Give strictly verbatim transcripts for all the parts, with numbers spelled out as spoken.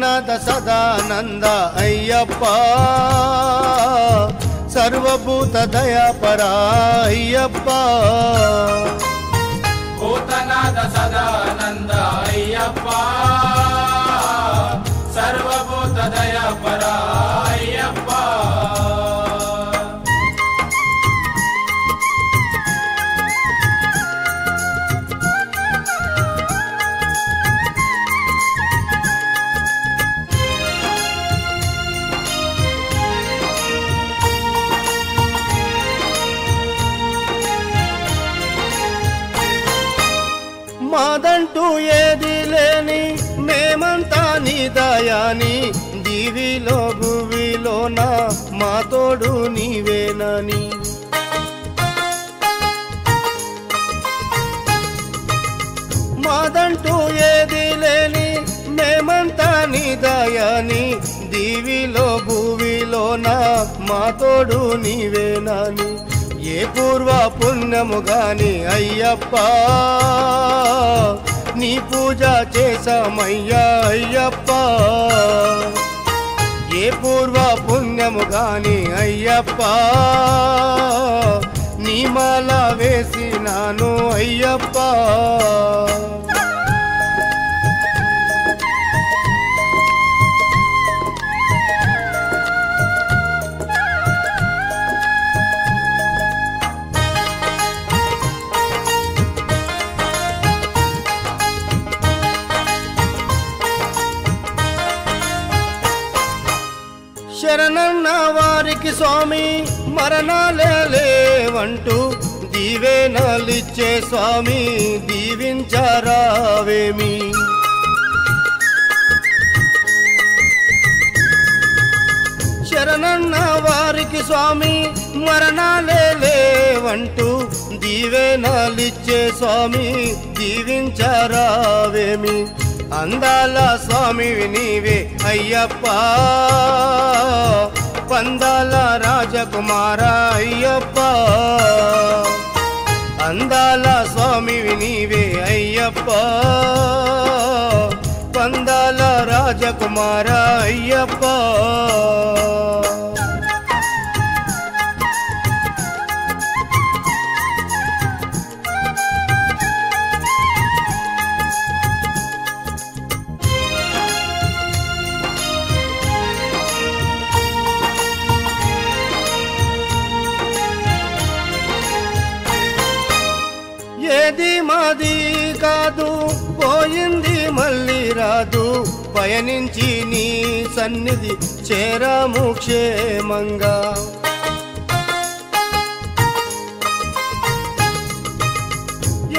ಭೂತನಾದ ಸದಾನಂದ ಅಯ್ಯಪ್ಪ ಸರ್ವಭೂತ ದಯಾಪರ ಅಯ್ಯಪ್ಪ ಭೂತನಾದ ಸದಾನಂದ ಅಯ್ಯಪ್ಪ ಸರ್ವಭೂತ ದಯಾಪರ ಅಯ್ಯಪ್ಪ మాదంటూ ఏది లేని మేమంతా నీ దయాని దీవిలో గువిలోన మా తోడు నీవేనని మాదంటూ ఏది లేని మేమంతా నీ దయాని దీవిలో గువిలోన మా తోడు నీవేనని ఏ పూర్వ పుణ్యము గాని అయ్యప్ప నీ పూజ చేసామయ్యా అయ్యప్ప ఏ పూర్వ పుణ్యము గాని అయ్యప్ప నీ మాల వేసినాను అయ్యప్ప శరణన్న వారికి స్వామి మరణాలే లేవంటూ దీవెనలిచ్చే స్వామి దీవించరావేమి శరణన్న వారికి స్వామి మరణాలే లేవంటూ దీవెనలిచ్చే స్వామి దీవించరావేమి అందాల స్వామివి నీవే అయ్యప్ప పందాల రాజకుమార అయ్యప్ప అందాల స్వామివి నీవే అయ్యప్ప పందాల రాజకుమార అయ్యప్ప ఏది మాది కాదు పోయింది మళ్ళీ రాదు పయనించి నీ సన్నిధి చేరాము క్షేమంగా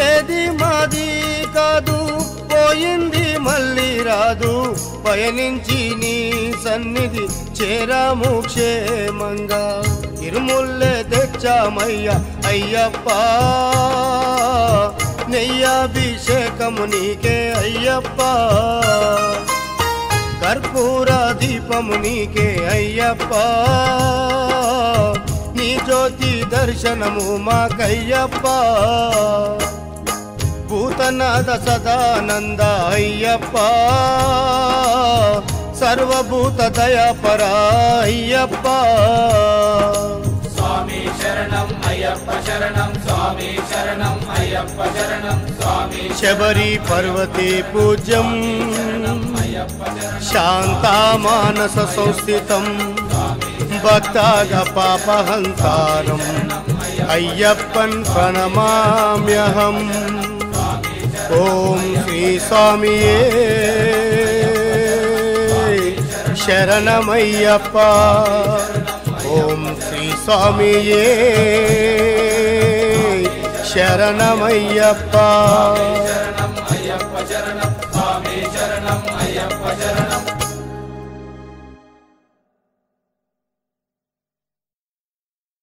ఏది మాది కాదు పోయింది మళ్ళీ రాదు పయనించి నీ సన్నిధి చేరాము క్షేమంగా ఇరుముల్లే తెచ్చామయ్య అయ్యప్ప నెయ్యాభిషేకము నీకే అయ్యప్ప కర్పూర దీపము నీకే అయ్యప్ప నీ జ్యోతి దర్శనము మాకయ్యప్ప భూతనాథ సదానంద అయ్యప్ప సర్వభూత దయాపర అయ్యప్ప స్వామి శరణం అయ్యప్ప శరణం స్వామి శరణం అయ్యప్ప శరణం స్వామి శబరి పర్వతే పూజ్యం శాంతమానస సంస్థితం భక్తాద పాపహంతారం అయ్యప్పన్ ప్రణమామ్యహం ఓం శ్రీ స్వామియే శరణమయ్యప్ప ఓం శ్రీ స్వామియే శరణమయ్యప్ప